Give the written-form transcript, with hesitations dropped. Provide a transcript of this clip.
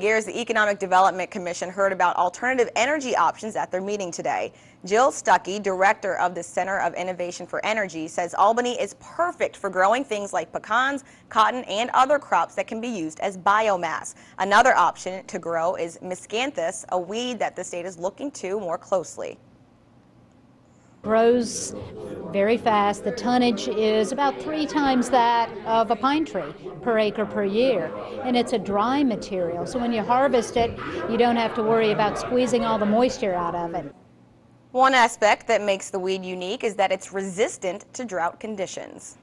Here's the Economic Development Commission heard about alternative energy options at their meeting today. Jill Stuckey, director of the Center of Innovation for Energy, says Albany is perfect for growing things like pecans, cotton, and other crops that can be used as biomass. Another option to grow is miscanthus, a weed that the state is looking to more closely. Grows very fast. The tonnage is about 3 times that of a pine tree per acre per year, and it's a dry material, so when you harvest it you don't have to worry about squeezing all the moisture out of it. One aspect that makes the weed unique is that it's resistant to drought conditions.